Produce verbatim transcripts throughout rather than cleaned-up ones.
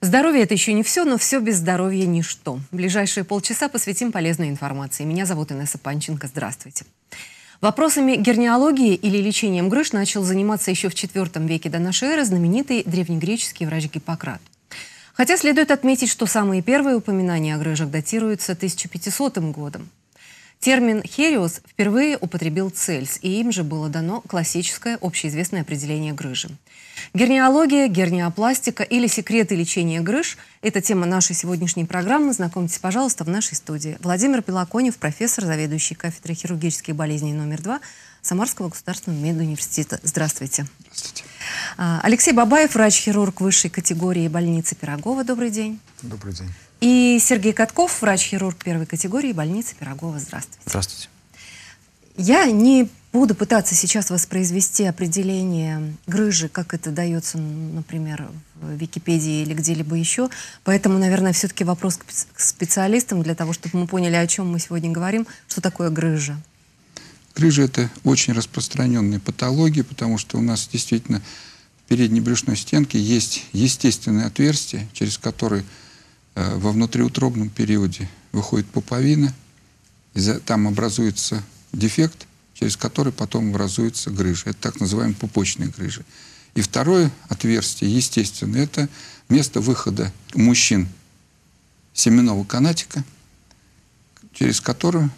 Здоровье – это еще не все, но все без здоровья – ничто. В ближайшие полчаса посвятим полезной информации. Меня зовут Инесса Панченко. Здравствуйте. Вопросами герниологии или лечением грыж начал заниматься еще в четвёртом веке до нашей эры знаменитый древнегреческий врач Гиппократ. Хотя следует отметить, что самые первые упоминания о грыжах датируются тысяча пятисотым годом. Термин «хериос» впервые употребил Цельс, и им же было дано классическое общеизвестное определение грыжи. Герниология, герниопластика или секреты лечения грыж – это тема нашей сегодняшней программы. Знакомьтесь, пожалуйста, в нашей студии. Владимир Белоконев, профессор, заведующий кафедрой хирургических болезней номер два Самарского государственного медуниверситета. Здравствуйте. Здравствуйте. Алексей Бабаев, врач-хирург высшей категории больницы Пирогова. Добрый день. Добрый день. И Сергей Котков, врач-хирург первой категории больницы Пирогова. Здравствуйте. Здравствуйте. Я не буду пытаться сейчас воспроизвести определение грыжи, как это дается, например, в Википедии или где-либо еще. Поэтому, наверное, все-таки вопрос к специалистам, для того, чтобы мы поняли, о чем мы сегодня говорим, что такое грыжа. Грыжа – это очень распространенная патология, потому что у нас действительно в передней брюшной стенке есть естественное отверстие, через которое во внутриутробном периоде выходит пуповина, там образуется дефект, через который потом образуется грыжа. Это так называемые пупочные грыжи. И второе отверстие, естественно, это место выхода у мужчин семенного канатика, через которое,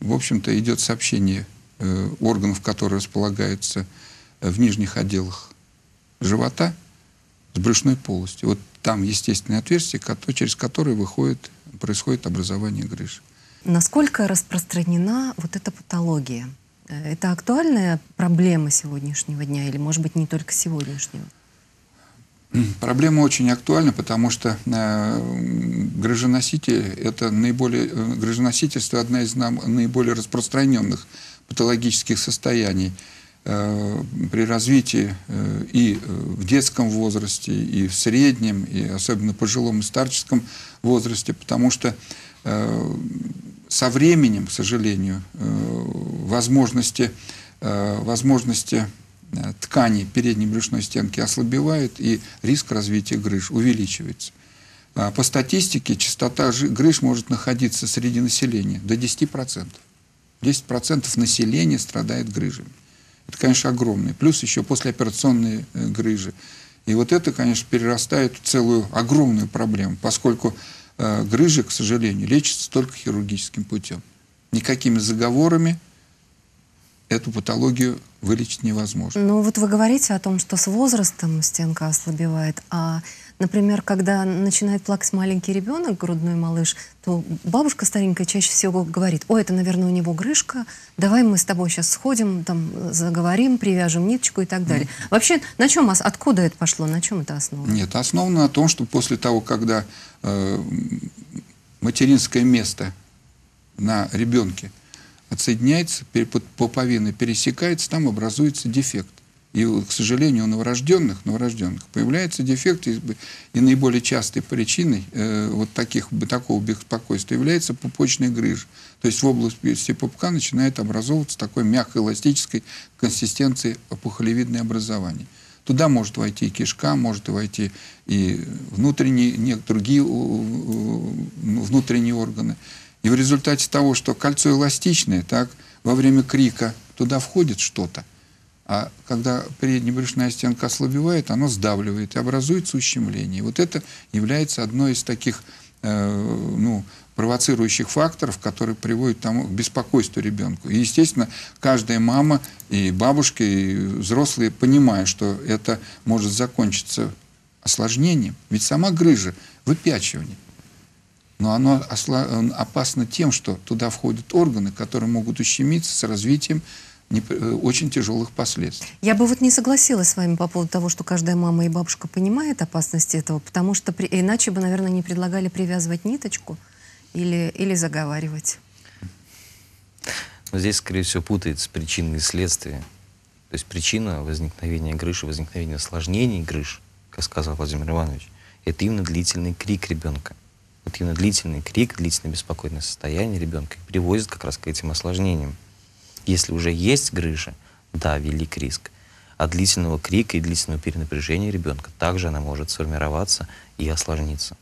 в общем-то, идет сообщение э, органов, которые располагаются в нижних отделах живота, с брюшной полостью. Вот там естественное отверстие, через которое выходит, происходит образование грыж. Насколько распространена вот эта патология? Это актуальная проблема сегодняшнего дня или, может быть, не только сегодняшнего? Проблема очень актуальна, потому что грыженоситель, это наиболее, грыженосительство – одна из наиболее распространенных патологических состояний. При развитии и в детском возрасте, и в среднем, и особенно пожилом и старческом возрасте, потому что со временем, к сожалению, возможности, возможности тканей передней брюшной стенки ослабевают, и риск развития грыж увеличивается. По статистике, частота грыж может находиться среди населения до десяти процентов. десять процентов населения страдает грыжами. Это, конечно, огромный. Плюс еще послеоперационные грыжи. И вот это, конечно, перерастает в целую огромную проблему, поскольку э, грыжи, к сожалению, лечатся только хирургическим путем. Никакими заговорами эту патологию вылечить невозможно. Ну вот вы говорите о том, что с возрастом стенка ослабевает, а, например, когда начинает плакать маленький ребенок, грудной малыш, то бабушка старенькая чаще всего говорит: ой, это, наверное, у него грыжка, давай мы с тобой сейчас сходим, там, заговорим, привяжем ниточку и так далее. Mm-hmm. Вообще, на чем, откуда это пошло, на чем это основано? Нет, основано на том, что после того, когда э, материнское место на ребенке отсоединяется, пуповина пересекается, там образуется дефект. И, к сожалению, у новорожденных, новорожденных появляется дефект, и, и наиболее частой причиной э, вот таких, такого беспокойства является пупочная грыжа. То есть в области пупка начинает образовываться такой мягко-эластической консистенции опухолевидное образование. Туда может войти и кишка, может войти и внутренние, не, другие внутренние органы. И в результате того, что кольцо эластичное, так, во время крика туда входит что-то, а когда переднебрюшная стенка ослабевает, оно сдавливает и образуется ущемление. И вот это является одной из таких э, ну, провоцирующих факторов, которые приводят тому, к беспокойству ребенку. И, естественно, каждая мама и бабушки, и взрослые понимают, что это может закончиться осложнением. Ведь сама грыжа – выпячивание. Но оно опасно тем, что туда входят органы, которые могут ущемиться с развитием очень тяжелых последствий. Я бы вот не согласилась с вами по поводу того, что каждая мама и бабушка понимает опасность этого, потому что при... иначе бы, наверное, не предлагали привязывать ниточку или, или заговаривать. Но здесь, скорее всего, путается причина и следствие. То есть причина возникновения грыжи, возникновения осложнений грыж, как сказал Владимир Иванович, это именно длительный крик ребенка. Вот именно длительный крик, длительное беспокойное состояние ребенка приводит как раз к этим осложнениям. Если уже есть грыжа, да, велик риск. от длительного крика и длительного перенапряжения ребенка также она может сформироваться и осложниться.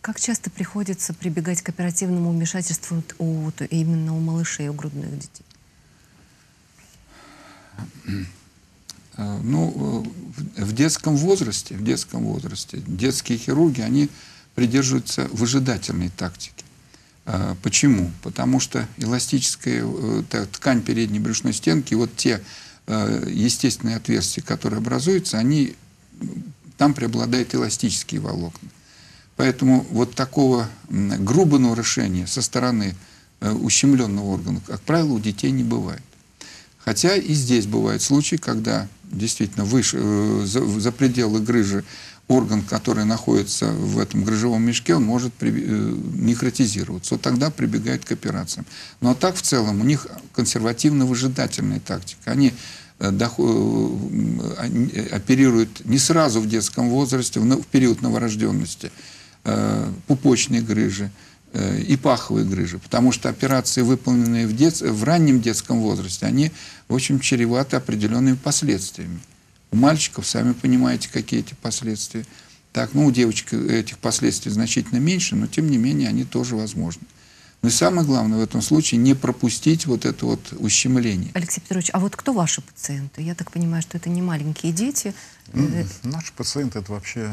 Как часто приходится прибегать к оперативному вмешательству у, именно у малышей, у грудных детей? Ну, в детском возрасте, в детском возрасте детские хирурги, они придерживаются выжидательной тактики. Почему? Потому что эластическая ткань передней брюшной стенки, вот те естественные отверстия, которые образуются, они, там преобладают эластические волокна. Поэтому вот такого грубого нарушения со стороны ущемленного органа, как правило, у детей не бывает. Хотя и здесь бывают случаи, когда действительно выше, за, за пределы грыжи орган, который находится в этом грыжевом мешке, он может при, некротизироваться. Вот тогда прибегают к операциям. Но так в целом у них консервативно-выжидательная тактика. Они оперируют не сразу в детском возрасте, в период новорожденности, пупочные грыжи и паховые грыжи, потому что операции, выполненные в, дет... в раннем детском возрасте, они очень чреваты определенными последствиями. У мальчиков, сами понимаете, какие эти последствия. Так, ну, у девочек этих последствий значительно меньше, но тем не менее они тоже возможны. Но и самое главное в этом случае не пропустить вот это вот ущемление. Алексей Петрович, а вот кто ваши пациенты? Я так понимаю, что это не маленькие дети. Mm, наши пациенты это вообще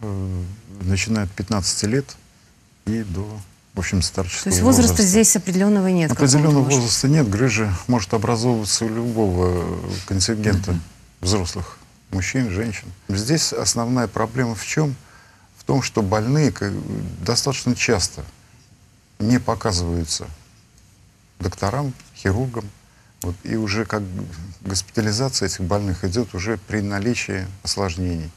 э, начинают пятнадцати лет и до, в общем, старческого. То есть возраста, возраста здесь определенного нет? Определенного возраста нет. Грыжа может образовываться у любого контингента mm-hmm. взрослых мужчин, женщин. Здесь основная проблема в чем? В том, что больные достаточно часто не показываются докторам, хирургам. Вот, и уже как госпитализация этих больных идет уже при наличии осложнений,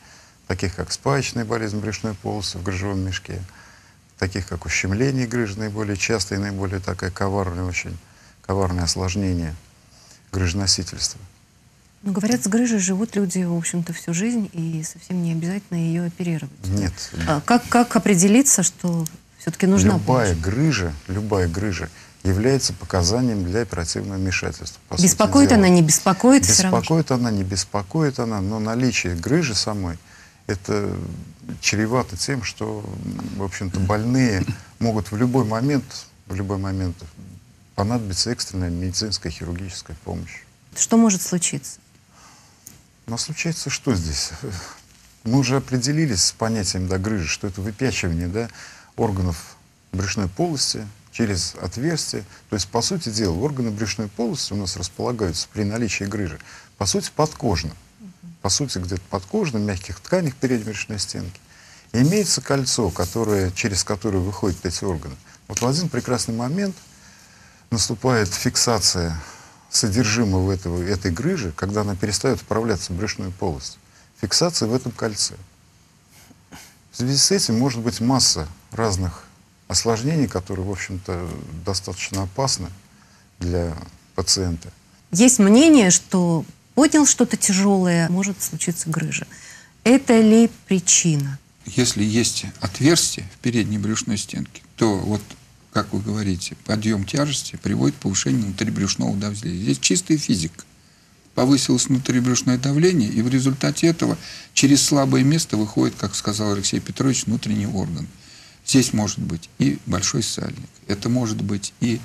таких как спаечная болезнь брюшной полости в грыжевом мешке, таких как ущемление грыжи, наиболее частое и наиболее такое коварное, очень коварное осложнение грыженосительства. Но говорят, с грыжей живут люди, в общем-то, всю жизнь, и совсем не обязательно ее оперировать. Нет. А как, как определиться, что... Все-таки нужна любая помощь. Грыжа, любая грыжа является показанием для оперативного вмешательства. Беспокоит она, не беспокоит? Беспокоит она, не беспокоит она, но наличие грыжи самой это чревато тем, что, в общем-то, больные могут в любой момент, в любой момент понадобиться экстренная медицинская, хирургическая помощь. Что может случиться? Но случается что здесь? Мы уже определились с понятием да, грыжи, что это выпячивание, да, органов брюшной полости через отверстие. То есть, по сути дела, органы брюшной полости у нас располагаются при наличии грыжи, по сути, подкожно. По сути, где-то подкожно, в мягких тканях передней брюшной стенки. И имеется кольцо, которое, через которое выходят эти органы. Вот в один прекрасный момент наступает фиксация содержимого этого, этой грыжи, когда она перестает вправляться в брюшную полость. Фиксация в этом кольце. В связи с этим может быть масса разных осложнений, которые, в общем-то, достаточно опасны для пациента. Есть мнение, что поднял что-то тяжелое, может случиться грыжа. Это ли причина? Если есть отверстие в передней брюшной стенке, то вот, как вы говорите, подъем тяжести приводит к повышению внутрибрюшного давления. Здесь чистая физика. Повысилось внутрибрюшное давление, и в результате этого через слабое место выходит, как сказал Алексей Петрович, внутренний орган. Здесь может быть и большой сальник, это может быть и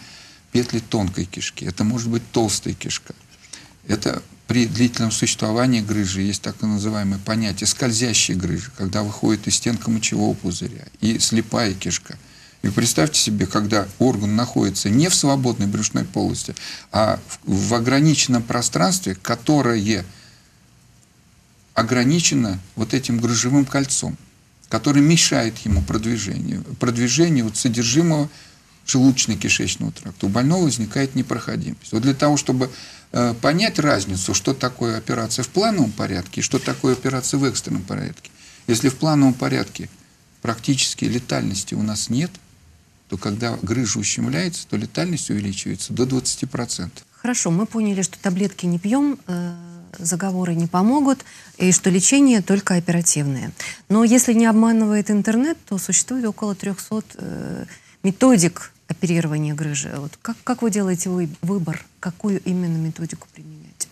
петли тонкой кишки, это может быть толстая кишка. Это при длительном существовании грыжи есть так называемое понятие скользящей грыжи, когда выходит и стенка мочевого пузыря, и слепая кишка. И представьте себе, когда орган находится не в свободной брюшной полости, а в, в ограниченном пространстве, которое ограничено вот этим грыжевым кольцом, который мешает ему продвижению, продвижению вот содержимого желудочно-кишечного тракта. У больного возникает непроходимость. Вот для того, чтобы э, понять разницу, что такое операция в плановом порядке и что такое операция в экстренном порядке. Если в плановом порядке практически летальности у нас нет, то когда грыжа ущемляется, то летальность увеличивается до двадцати процентов. Хорошо, мы поняли, что таблетки не пьем, э, заговоры не помогут, и что лечение только оперативное. Но если не обманывает интернет, то существует около трёхсот э, методик оперирования грыжи. Вот как, как вы делаете выбор, какую именно методику применять?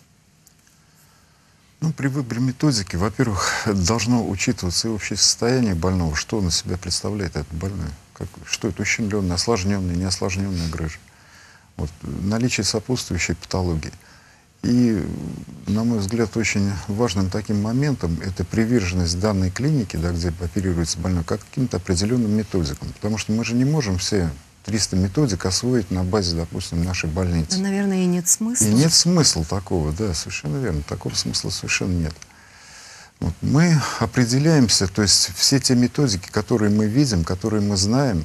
Ну, при выборе методики, во-первых, должно учитываться и общее состояние больного, что он из себя представляет, этот больной. Как, что это, ущемленная, осложненная, неосложненная грыжа. Вот, наличие сопутствующей патологии. И, на мой взгляд, очень важным таким моментом это приверженность данной клиники, да, где оперируется больной, как каким-то определенным методикам. Потому что мы же не можем все триста методик освоить на базе, допустим, нашей больницы. Да, наверное, и нет смысла. И нет смысла такого, да, совершенно верно. Такого смысла совершенно нет. Вот, мы определяемся, то есть все те методики, которые мы видим, которые мы знаем,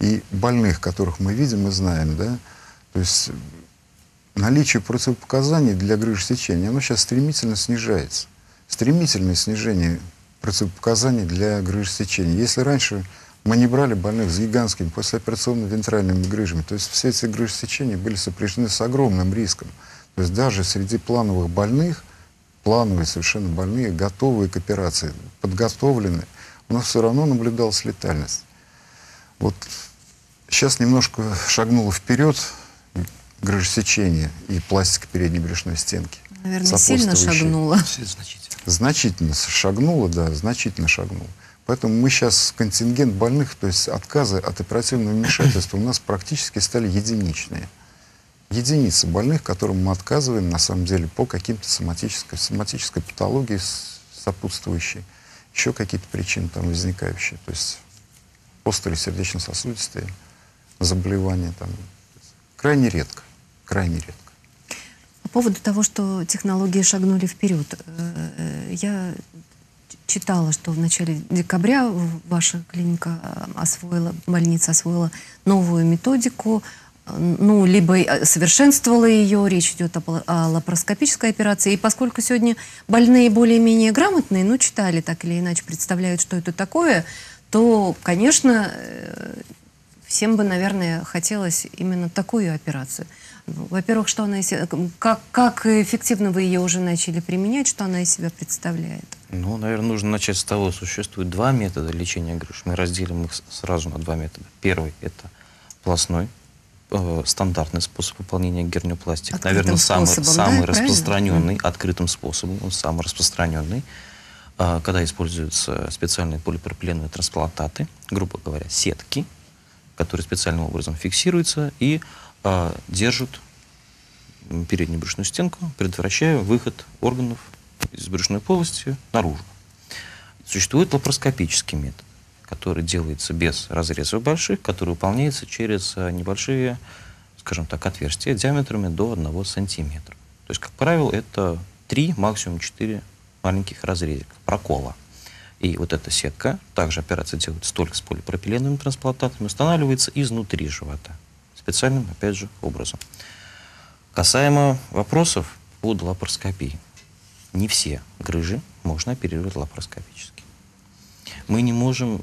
и больных, которых мы видим и знаем, да, то есть... Наличие противопоказаний для грыжесечения, оно сейчас стремительно снижается. Стремительное снижение противопоказаний для грыжесечения. Если раньше мы не брали больных с гигантскими послеоперационными вентральными грыжами, то есть все эти грыжесечения были сопряжены с огромным риском. То есть даже среди плановых больных, плановые совершенно больные, готовые к операции, подготовленные, у нас все равно наблюдалась летальность. Вот сейчас немножко шагнуло вперед грыжесечение и пластика передней брюшной стенки. Наверное, сильно шагнуло. Значительно шагнуло, да, значительно шагнуло. Поэтому мы сейчас, контингент больных, то есть отказы от оперативного вмешательства у нас практически стали единичные. Единицы больных, которым мы отказываем, на самом деле, по каким-то соматической, соматической патологии сопутствующей, еще какие-то причины там возникающие, то есть острые сердечно-сосудистые заболевания там. Крайне редко, крайне редко. По поводу того, что технологии шагнули вперед, я читала, что в начале декабря ваша клиника освоила, больница освоила новую методику, ну, либо совершенствовала ее, речь идет о лапароскопической операции, и поскольку сегодня больные более-менее грамотные, ну, читали так или иначе, представляют, что это такое, то, конечно... Всем бы, наверное, хотелось именно такую операцию. Во-первых, что она из... как, как эффективно вы ее уже начали применять, что она из себя представляет? Ну, наверное, нужно начать с того, существует два метода лечения грыж. Мы разделим их сразу на два метода. Первый – это пластной, э, стандартный способ выполнения герниопластики. Наверное, самый, способом, самый да, распространенный, правильно? Открытым способом, он самый распространенный, э, когда используются специальные полипропиленовые трансплантаты, грубо говоря, сетки, которые специальным образом фиксируются и э, держат переднюю брюшную стенку, предотвращая выход органов из брюшной полости наружу. Существует лапароскопический метод, который делается без разрезов больших, который выполняется через небольшие, скажем так, отверстия диаметрами до одного сантиметра. То есть, как правило, это три, максимум четыре маленьких разрезика, прокола. И вот эта сетка, также операция делается только с полипропиленовыми трансплантатами, устанавливается изнутри живота. Специальным, опять же, образом. Касаемо вопросов по лапароскопии. Не все грыжи можно оперировать лапароскопически. Мы не можем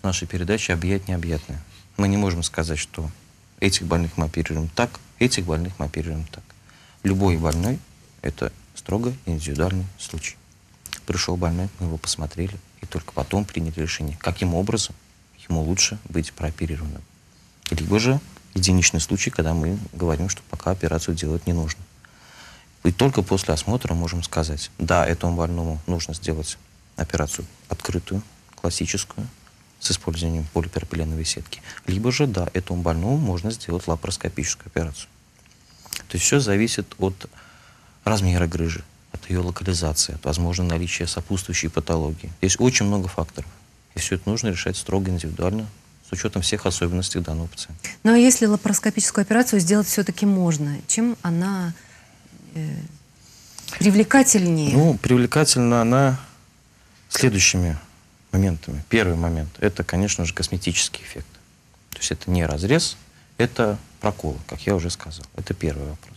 в нашей передаче объять необъятное. Мы не можем сказать, что этих больных мы оперируем так, этих больных мы оперируем так. Любой больной – это строго индивидуальный случай. Пришел больной, мы его посмотрели, и только потом приняли решение, каким образом ему лучше быть прооперированным. Либо же единичный случай, когда мы говорим, что пока операцию делать не нужно. И только после осмотра можем сказать, да, этому больному нужно сделать операцию открытую, классическую, с использованием полипропиленовой сетки. Либо же, да, этому больному можно сделать лапароскопическую операцию. То есть все зависит от размера грыжи, от ее локализации, от возможного наличия сопутствующей патологии. Здесь очень много факторов. И все это нужно решать строго индивидуально, с учетом всех особенностей данного пациента. Ну а если лапароскопическую операцию сделать все-таки можно, чем она э, привлекательнее? Ну, привлекательна она следующими моментами. Первый момент – это, конечно же, косметический эффект. То есть это не разрез, это прокол, как я уже сказал. Это первый вопрос.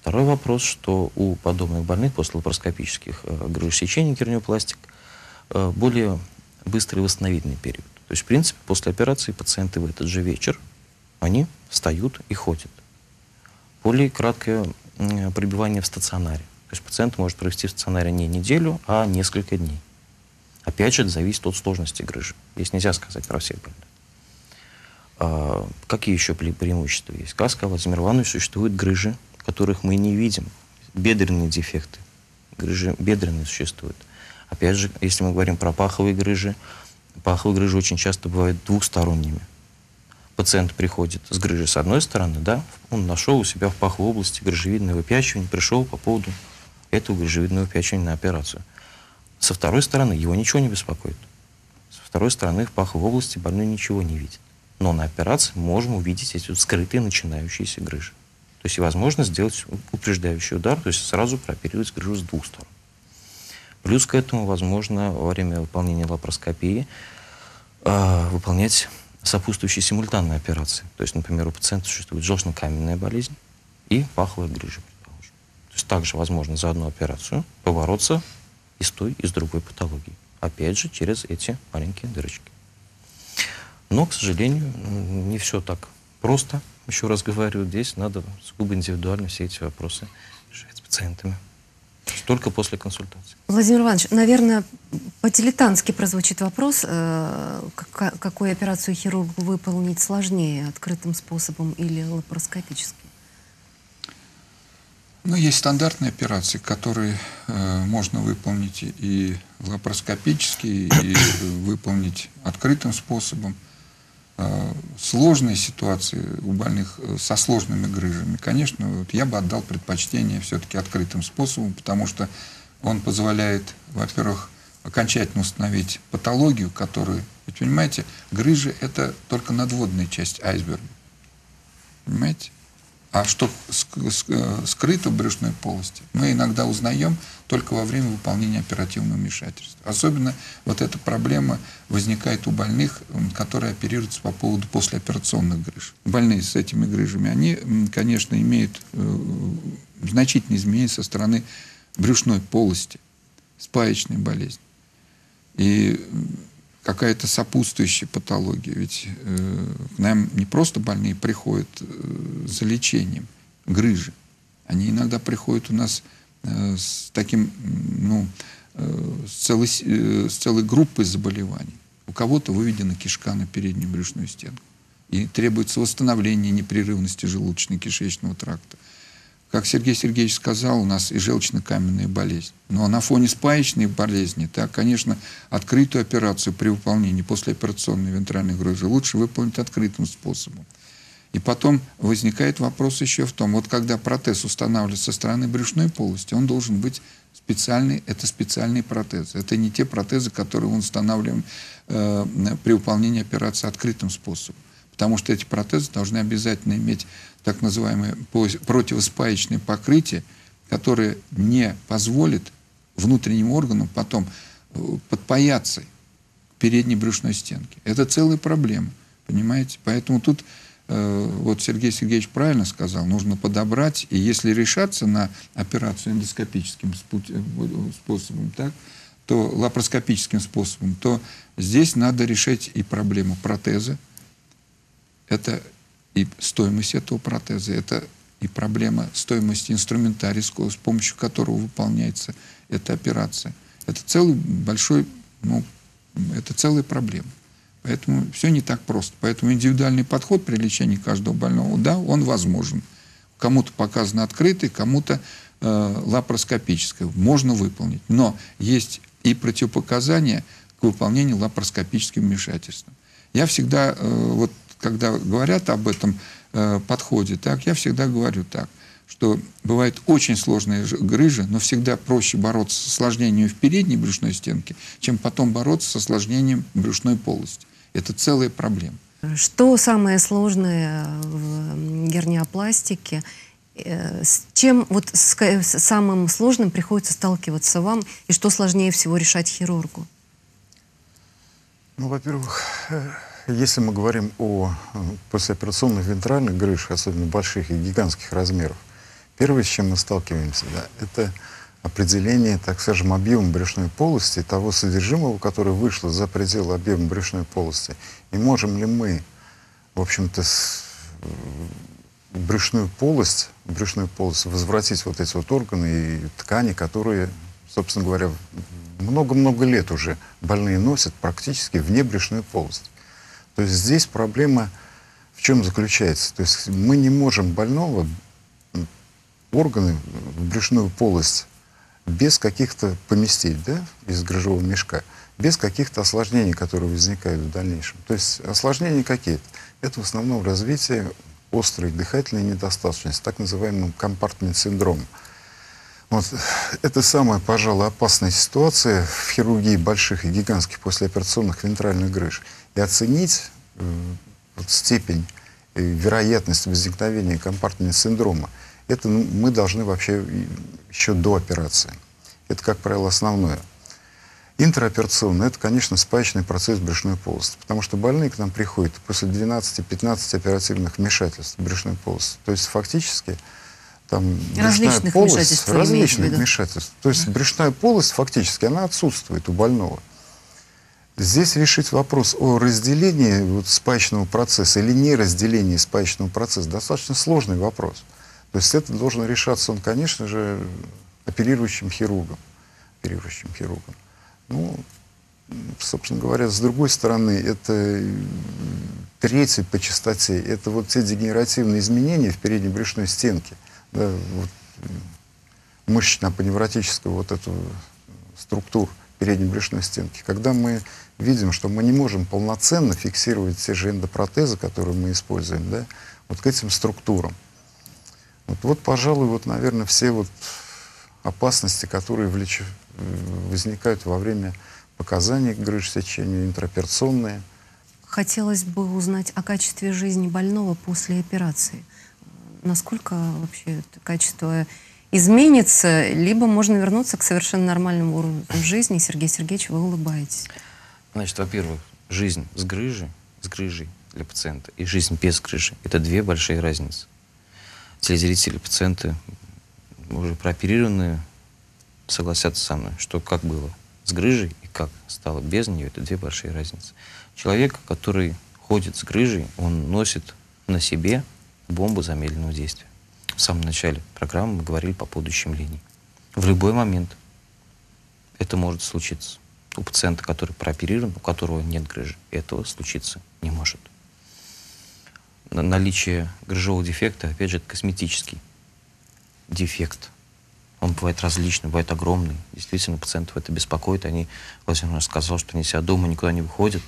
Второй вопрос, что у подобных больных после лапароскопических э, грыжесечений герниопластик э, более быстрый восстановительный период. То есть, в принципе, после операции пациенты в этот же вечер, они встают и ходят. Более краткое э, пребывание в стационаре. То есть пациент может провести в стационаре не неделю, а несколько дней. Опять же, это зависит от сложности грыжи. Здесь нельзя сказать про всех больных. Э, какие еще преимущества есть? Как сказал Владимир Иванович, существуют грыжи, которых мы не видим, бедренные дефекты, грыжи бедренные существуют. Опять же, если мы говорим про паховые грыжи, паховые грыжи очень часто бывают двухсторонними. Пациент приходит с грыжей с одной стороны, да, он нашел у себя в паховой области грыжевидное выпячивание, пришел по поводу этого грыжевидного выпячивания на операцию. Со второй стороны его ничего не беспокоит. Со второй стороны в паховой области больной ничего не видит. Но на операции можем увидеть эти вот скрытые начинающиеся грыжи. То есть возможно сделать упреждающий удар, то есть сразу прооперировать грыжу с двух сторон. Плюс к этому возможно во время выполнения лапароскопии э, выполнять сопутствующие симультанные операции. То есть, например, у пациента существует желчнокаменная болезнь и паховая грыжа, предположим. То есть также возможно за одну операцию побороться и с той, и с другой патологией. Опять же, через эти маленькие дырочки. Но, к сожалению, не все так просто. Еще раз говорю, здесь надо сугубо индивидуально все эти вопросы решать с пациентами. Только после консультации. Владимир Иванович, наверное, по-дилетантски прозвучит вопрос, э, как, какую операцию хирургу выполнить сложнее, открытым способом или лапароскопическим? Ну, есть стандартные операции, которые э, можно выполнить и лапароскопически, и выполнить открытым способом. Э, сложные ситуации у больных э, со сложными грыжами, конечно, вот я бы отдал предпочтение все-таки открытым способом, потому что он позволяет, во-первых, окончательно установить патологию, которую, вы понимаете, грыжи – это только надводная часть айсберга, понимаете? А что скрыто в брюшной полости, мы иногда узнаем только во время выполнения оперативного вмешательства. Особенно вот эта проблема возникает у больных, которые оперируются по поводу послеоперационных грыж. Больные с этими грыжами, они, конечно, имеют значительные изменения со стороны брюшной полости, спаечной болезни. И какая-то сопутствующая патология. Ведь э, к нам не просто больные приходят э, за лечением грыжи. Они иногда приходят у нас э, с таким, ну, э, с, целой, э, с целой группой заболеваний. У кого-то выведена кишка на переднюю брюшную стенку. И требуется восстановление непрерывности желудочно-кишечного тракта. Как Сергей Сергеевич сказал, у нас и желчнокаменная болезнь. Но на фоне спаечной болезни, так, конечно, открытую операцию при выполнении послеоперационной вентральной грыжи лучше выполнить открытым способом. И потом возникает вопрос еще в том, вот когда протез устанавливается со стороны брюшной полости, он должен быть специальный, это специальный протез. Это не те протезы, которые мы устанавливаем э, при выполнении операции открытым способом. Потому что эти протезы должны обязательно иметь так называемое противоспаечное покрытие, которое не позволит внутренним органам потом подпаяться к передней брюшной стенке. Это целая проблема, понимаете? Поэтому тут, э, вот Сергей Сергеевич правильно сказал, нужно подобрать, и если решаться на операцию эндоскопическим способом, так, то лапароскопическим способом, то здесь надо решать и проблему протеза, это и стоимость этого протеза, это и проблема стоимости инструментария, с помощью которого выполняется эта операция. Это целый большой, ну, это целая проблема. Поэтому все не так просто. Поэтому индивидуальный подход при лечении каждого больного, да, он возможен. Кому-то показано открытый, кому-то э, лапароскопическое. Можно выполнить. Но есть и противопоказания к выполнению лапароскопическим вмешательством. Я всегда, э, вот, когда говорят об этом э, подходе, так, я всегда говорю так, что бывают очень сложные грыжи, но всегда проще бороться с осложнением в передней брюшной стенке, чем потом бороться с осложнением брюшной полости. Это целая проблема. Что самое сложное в герниопластике? С чем вот с, с самым сложным приходится сталкиваться вам? И что сложнее всего решать хирургу? Ну, во-первых, если мы говорим о послеоперационных вентральных грыжах, особенно больших и гигантских размеров, первое, с чем мы сталкиваемся, да, это определение, так скажем, объема брюшной полости, того содержимого, которое вышло за пределы объема брюшной полости. И можем ли мы, в общем-то, брюшную полость, брюшную полость возвратить вот эти вот органы и ткани, которые, собственно говоря, много-много лет уже больные носят практически вне брюшной полости. То есть здесь проблема в чем заключается? То есть мы не можем больного органы в брюшную полость без каких-то поместить, да, из грыжевого мешка, без каких-то осложнений, которые возникают в дальнейшем. То есть осложнения какие-то. Это в основном развитие острой дыхательной недостаточности, так называемым компартмент-синдромом. Вот. Это самая, пожалуй, опасная ситуация в хирургии больших и гигантских послеоперационных вентральных грыж. И оценить э, вот степень э, вероятности возникновения компартмент-синдрома, это ну, мы должны вообще еще до операции. Это, как правило, основное. Интраоперационно — это, конечно, спаечный процесс брюшной полости, потому что больные к нам приходят после двенадцати-пятнадцати оперативных вмешательств брюшной полости. То есть фактически там брюшная полость, различных вмешательств. То есть брюшная полость фактически она отсутствует у больного. Здесь решить вопрос о разделении вот, спаечного процесса или не разделении спаечного процесса достаточно сложный вопрос. То есть это должен решаться он, конечно же, оперирующим хирургом. Оперирующим хирургом. Ну, собственно говоря, с другой стороны, это третий по частоте. Это вот те дегенеративные изменения в передней брюшной стенке, да, вот, мышечно-апоневротического вот этого структур передней брюшной стенки. Когда мы видим, что мы не можем полноценно фиксировать те же эндопротезы, которые мы используем, да, вот к этим структурам. Вот, вот пожалуй, вот, наверное, все вот опасности, которые влечут, возникают во время показаний грыж сечения, интраоперационные. Хотелось бы узнать о качестве жизни больного после операции. Насколько вообще это качество изменится, либо можно вернуться к совершенно нормальному уровню жизни. Сергей Сергеевич, вы улыбаетесь. Значит, во-первых, жизнь с грыжей, с грыжей для пациента и жизнь без грыжи — это две большие разницы. Телезрители, пациенты, уже прооперированные, согласятся со мной, что как было с грыжей и как стало без нее, это две большие разницы. Человек, который ходит с грыжей, он носит на себе бомбу замедленного действия. В самом начале программы мы говорили по поводу ущемлений. В любой момент это может случиться. У пациента, который прооперирован, у которого нет грыжи, этого случиться не может. Наличие грыжевого дефекта, опять же, это косметический дефект. Он бывает различный, бывает огромный. Действительно, пациентов это беспокоит. Они, Владимир сказал, что они себя дома никуда не выходят,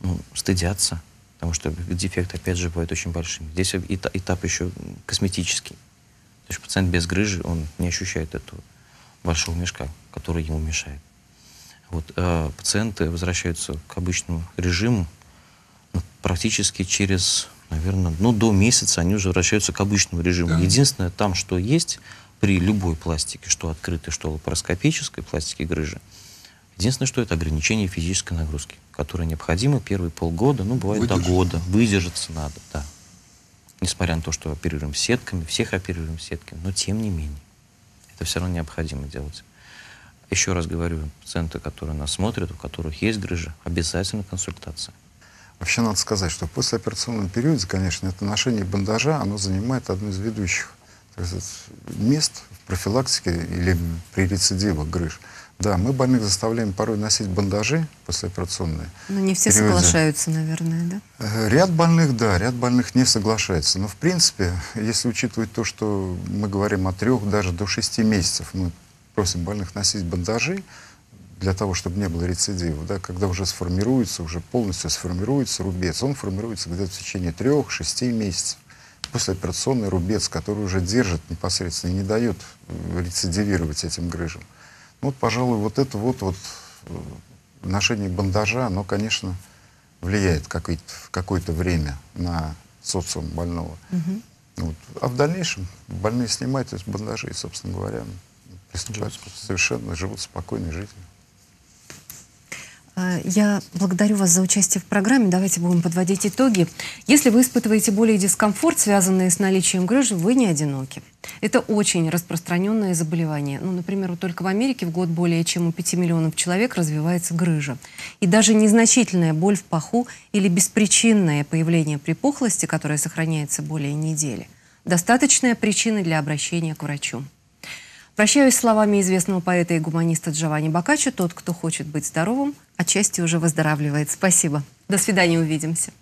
ну, стыдятся, потому что дефект, опять же, бывает очень большим. Здесь этап, этап еще косметический. То есть пациент без грыжи, он не ощущает этого большого мешка, который ему мешает. Вот, э, пациенты возвращаются к обычному режиму, ну, практически через, наверное, ну, до месяца они уже возвращаются к обычному режиму. Да. Единственное там, что есть при любой пластике, что открытой, что лапароскопической пластике грыжи, единственное, что это ограничение физической нагрузки, которая необходима первые полгода, ну, бывает Выдержать. до года. Выдержаться надо, да. Несмотря на то, что оперируем сетками, всех оперируем сетками, но тем не менее. Это все равно необходимо делать. Еще раз говорю, пациенты, которые нас смотрят, у которых есть грыжа, обязательно консультация. Вообще надо сказать, что в послеоперационном периоде, конечно, это ношение бандажа, оно занимает одну из ведущих мест в профилактике или при рецидивах грыж. Да, мы больных заставляем порой носить бандажи послеоперационные. Но не все периоды. соглашаются, наверное, да? Ряд больных, да, ряд больных не соглашается. Но, в принципе, если учитывать то, что мы говорим о трех, даже до шести месяцев, мы просим больных носить бандажи для того, чтобы не было рецидивов, да, когда уже сформируется, уже полностью сформируется рубец, он формируется где-то в течение трех-шести месяцев. Послеоперационный рубец, который уже держит непосредственно и не дает рецидивировать этим грыжам. Вот, пожалуй, вот это вот, вот ношение бандажа, оно, конечно, влияет в какое-то время на социум больного. Угу. Вот. А в дальнейшем больные снимают эти бандажи и, собственно говоря, приступают совершенно, живут спокойной жизнью. Я благодарю вас за участие в программе. Давайте будем подводить итоги. Если вы испытываете боли и дискомфорт, связанные с наличием грыжи, вы не одиноки. Это очень распространенное заболевание. Ну, например, только в Америке в год более чем у пяти миллионов человек развивается грыжа. И даже незначительная боль в паху или беспричинное появление припухлости, которое сохраняется более недели, достаточная причина для обращения к врачу. Прощаюсь словами известного поэта и гуманиста Джованни Боккаччо: тот, кто хочет быть здоровым, отчасти уже выздоравливает. Спасибо. До свидания, увидимся.